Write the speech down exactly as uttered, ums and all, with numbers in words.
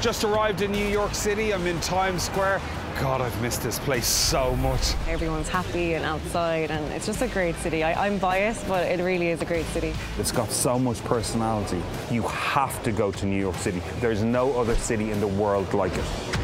Just arrived in New York City. I'm in Times Square. God, I've missed this place so much. Everyone's happy and outside, and it's just a great city. I, I'm biased, but it really is a great city. It's got so much personality. You have to go to New York City. There's no other city in the world like it.